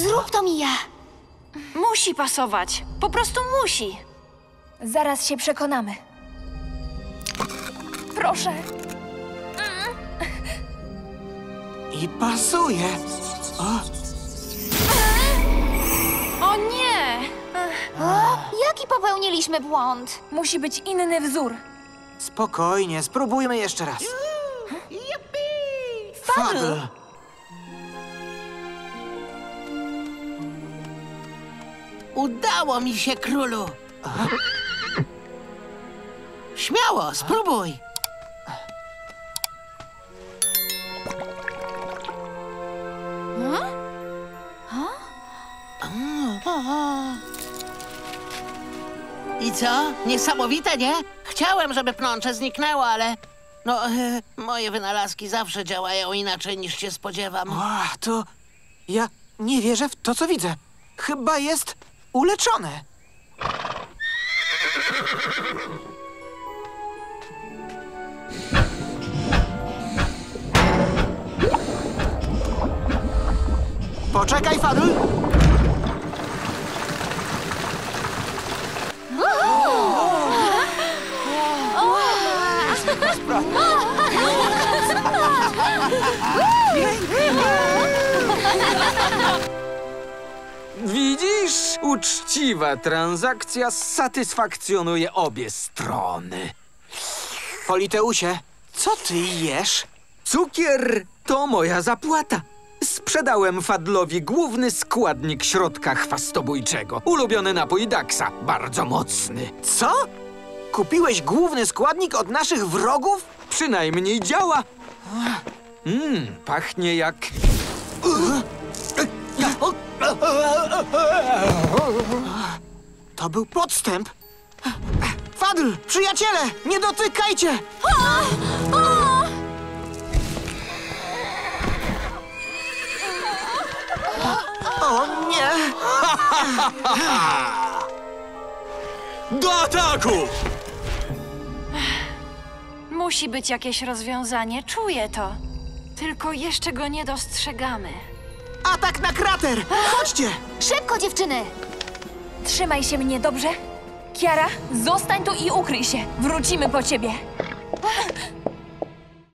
Zrób to, Mija. Musi pasować. Po prostu musi. Zaraz się przekonamy. Proszę. I pasuje. O nie! Jaki popełniliśmy błąd? Musi być inny wzór. Spokojnie, spróbujmy jeszcze raz. Juppie! Fadl! Udało mi się, królu. Śmiało, spróbuj. I co? Niesamowite, nie? Chciałem, żeby pnącze zniknęło, ale... No, moje wynalazki zawsze działają inaczej, niż się spodziewam. To... Ja nie wierzę w to, co widzę. Chyba jest uleczone. Poczekaj, Fadl! Widzisz? Uczciwa transakcja satysfakcjonuje obie strony. Politeusie, co ty jesz? Cukier to moja zapłata. Sprzedałem Fadlowi główny składnik środka chwastobójczego. Ulubiony napój Daxa, bardzo mocny. Co? Kupiłeś główny składnik od naszych wrogów? Przynajmniej działa. Pachnie jak... To był podstęp. Fadl, przyjaciele, nie dotykajcie! O nie! Do ataku! Musi być jakieś rozwiązanie, czuję to. Tylko jeszcze go nie dostrzegamy. Atak na krater! Chodźcie! Szybko, dziewczyny! Trzymaj się mnie, dobrze? Kiara, zostań tu i ukryj się. Wrócimy po ciebie.